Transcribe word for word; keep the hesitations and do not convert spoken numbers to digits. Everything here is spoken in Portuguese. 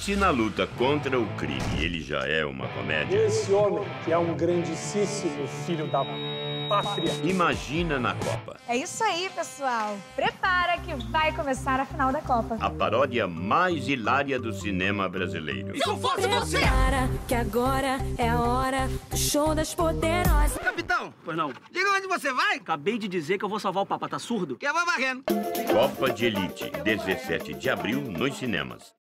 Se na luta contra o crime ele já é uma comédia... Esse homem, que é um grandíssimo filho da pátria... Imagina na Copa. É isso aí, pessoal. Prepara que vai começar a final da Copa. A paródia mais hilária do cinema brasileiro. Se eu fosse você! Prepara que agora é a hora do show das poderosas. Capitão! Pois não. Diga onde você vai. Acabei de dizer que eu vou salvar o Papa, tá surdo? Que eu vou varrendo. Copa de Elite, dezessete de abril nos cinemas.